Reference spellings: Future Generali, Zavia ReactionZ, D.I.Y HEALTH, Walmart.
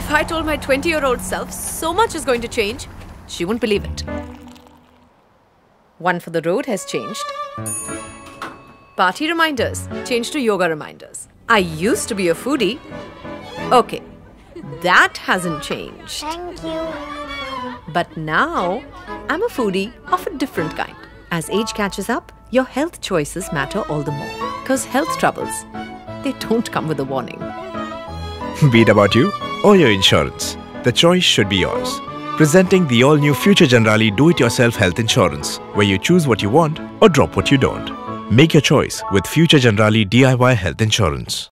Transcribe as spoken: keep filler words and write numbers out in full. If I told my twenty-year-old self so much is going to change, she wouldn't believe it. One for the road has changed. Party reminders changed to yoga reminders. I used to be a foodie. Okay, that hasn't changed. Thank you. But now, I'm a foodie of a different kind. As age catches up, your health choices matter all the more. Because health troubles, they don't come with a warning. Be it about you or your insurance, the choice should be yours. Presenting the all-new Future Generali Do-It-Yourself Health Insurance, where you choose what you want or drop what you don't. Make your choice with Future Generali D I Y Health Insurance.